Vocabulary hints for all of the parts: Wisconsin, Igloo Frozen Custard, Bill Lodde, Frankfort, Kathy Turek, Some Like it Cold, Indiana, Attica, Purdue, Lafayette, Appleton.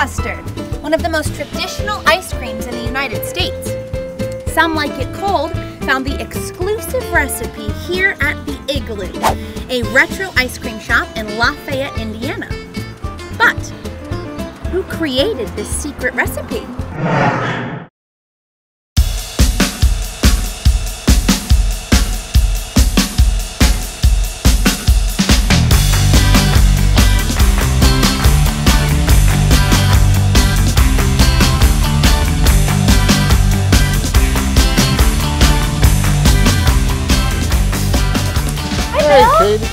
Custard, one of the most traditional ice creams in the United States. Some Like It Cold found the exclusive recipe here at the Igloo, a retro ice cream shop in Lafayette, Indiana. But who created this secret recipe? Katie.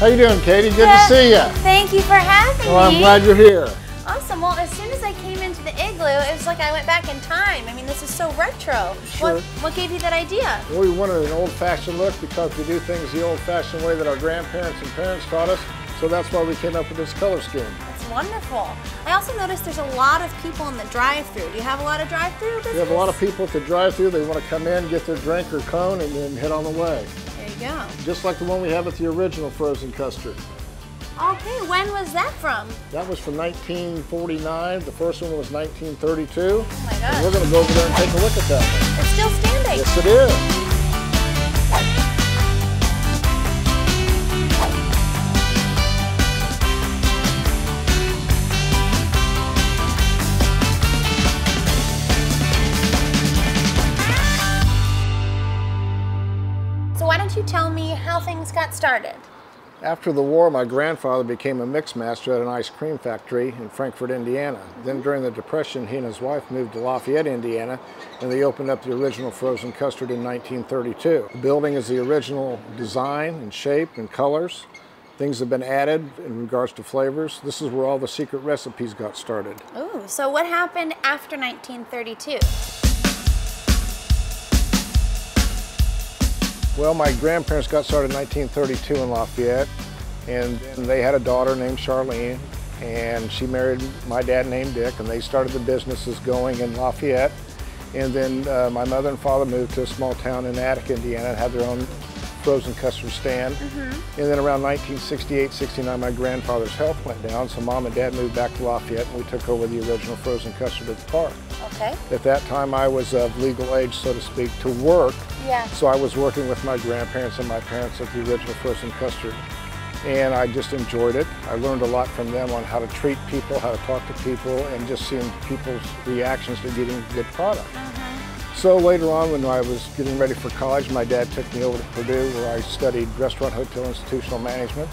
How you doing, Katie? Good to see you. Thank you for having me. Well, I'm glad you're here. Awesome. Well, as soon as I came into the Igloo, it was like I went back in time. I mean, this is so retro. Sure. What gave you that idea? Well, we wanted an old-fashioned look because we do things the old-fashioned way that our grandparents and parents taught us, so that's why we came up with this color scheme. That's wonderful. I also noticed there's a lot of people in the drive-thru. Do you have a lot of drive-thru business? We have a lot of people at the drive-thru. They want to come in, get their drink or cone, and then head on the way. Yeah. Just like the one we have at the original Frozen Custard. Okay, when was that from? That was from 1949. The first one was 1932. Oh my gosh. And we're going to go over there and take a look at that one. It's still standing. Yes, it is. Why don't you tell me how things got started? After the war, my grandfather became a mix master at an ice cream factory in Frankfort, Indiana. Then during the Depression, he and his wife moved to Lafayette, Indiana, and they opened up the original Frozen Custard in 1932. The building is the original design and shape and colors. Things have been added in regards to flavors. This is where all the secret recipes got started. Ooh, so what happened after 1932? Well, my grandparents got started in 1932 in Lafayette, and they had a daughter named Charlene, and she married my dad named Dick, and they started the businesses going in Lafayette. And then my mother and father moved to a small town in Attica, Indiana, and had their own Frozen Custard stand. And then around 1968, 69, my grandfather's health went down, so Mom and Dad moved back to Lafayette, and we took over the original Frozen Custard at the park. Okay. At that time, I was of legal age, so to speak, to work. Yeah. So I was working with my grandparents and my parents at the original Frozen Custard, and I just enjoyed it. I learned a lot from them on how to treat people, how to talk to people, and just seeing people's reactions to getting good product. So later on, when I was getting ready for college, my dad took me over to Purdue, where I studied restaurant, hotel, institutional management,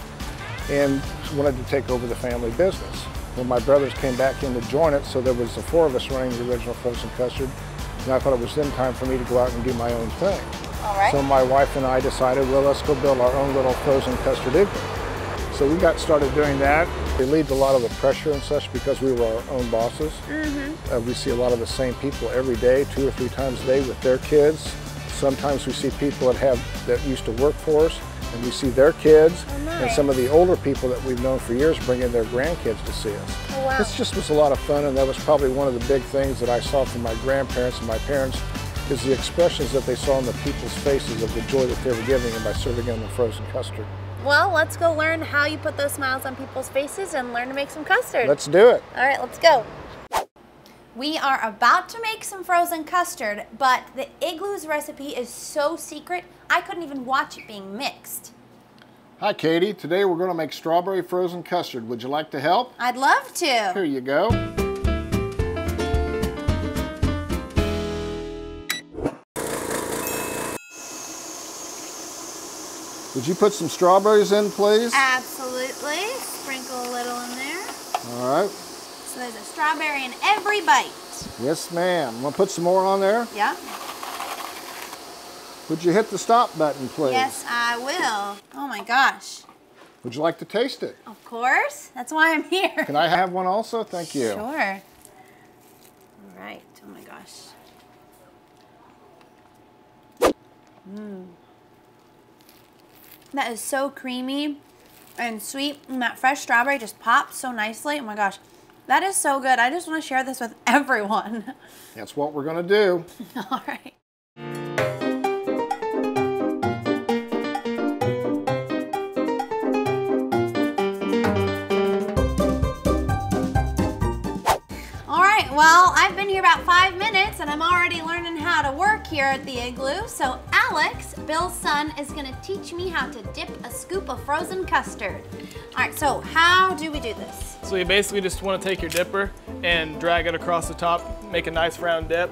and wanted to take over the family business. Well, my brothers came back in to join it, so there was the four of us running the original Frozen Custard, and I thought it was then time for me to go out and do my own thing. All right. So my wife and I decided, well, let's go build our own little Frozen Custard Igloo. So we got started doing that. It relieved a lot of the pressure and such because we were our own bosses. We see a lot of the same people every day, 2 or 3 times a day with their kids. Sometimes we see people that used to work for us, and we see their kids, and some of the older people that we've known for years bring in their grandkids to see us. Oh, wow. This just was a lot of fun, and that was probably one of the big things that I saw from my grandparents and my parents is the expressions that they saw on the people's faces of the joy that they were giving them by serving them the Frozen Custard. Well, let's go learn how you put those smiles on people's faces and learn to make some custard. Let's do it. All right, let's go. We are about to make some frozen custard, but the Igloo's recipe is so secret, I couldn't even watch it being mixed. Hi, Katie. Today we're going to make strawberry frozen custard. Would you like to help? I'd love to. Here you go. Would you put some strawberries in, please? Absolutely. Sprinkle a little in there. All right. So there's a strawberry in every bite. Yes, ma'am. Want to put some more on there? Yeah. Would you hit the stop button, please? Yes, I will. Oh my gosh. Would you like to taste it? Of course. That's why I'm here. Can I have one also? Thank you. Sure. All right. Oh my gosh. Mmm. That is so creamy and sweet, and that fresh strawberry just pops so nicely. Oh my gosh. That is so good. I just want to share this with everyone. That's what we're going to do. All right. Well, I've been here about 5 minutes and I'm already learning how to work here at the Igloo. So Alex, Bill's son, is gonna teach me how to dip a scoop of frozen custard. All right, so how do we do this? So you basically just wanna take your dipper and drag it across the top, make a nice round dip.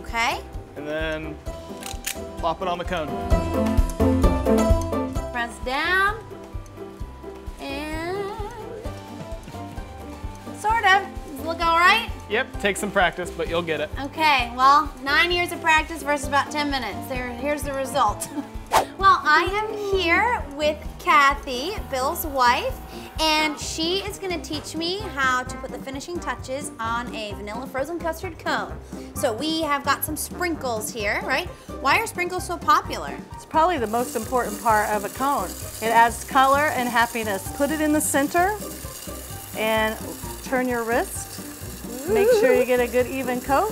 Okay. And then plop it on the cone. Press down and sort of. Look all right? Yep, take some practice, but you'll get it. Okay, well, 9 years of practice versus about 10 minutes. Here's the result. Well, I am here with Kathy, Bill's wife, and she is gonna teach me how to put the finishing touches on a vanilla frozen custard cone. So we have got some sprinkles here, right? Why are sprinkles so popular? It's probably the most important part of a cone. It adds color and happiness. Put it in the center and turn your wrist. Make sure you get a good even coat,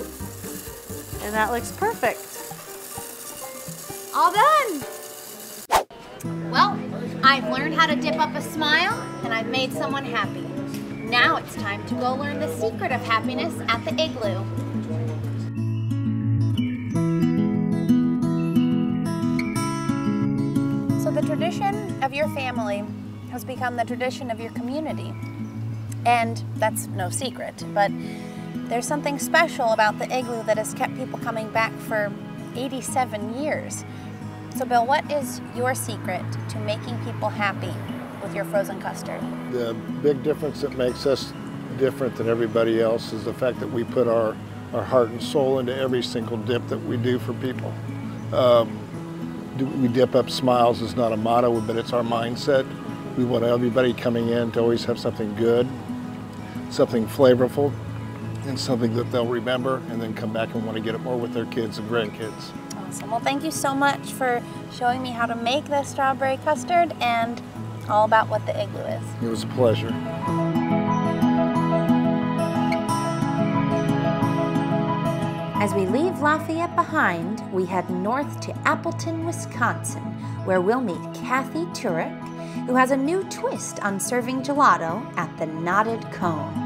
and that looks perfect. All done. Well, I've learned how to dip up a smile, and I've made someone happy. Now it's time to go learn the secret of happiness at the Igloo. So the tradition of your family has become the tradition of your community. And that's no secret, but there's something special about the Igloo that has kept people coming back for 87 years. So Bill, what is your secret to making people happy with your frozen custard? The big difference that makes us different than everybody else is the fact that we put our heart and soul into every single dip that we do for people. We dip up smiles is not a motto, but it's our mindset. We want everybody coming in to always have something good, something flavorful, and something that they'll remember and then come back and want to get it more with their kids and grandkids. Awesome. Well, thank you so much for showing me how to make the strawberry custard and all about what the Igloo is. It was a pleasure. As we leave Lafayette behind, we head north to Appleton, Wisconsin, where we'll meet Kathy Turek, who has a new twist on serving gelato at the Knotted Cone.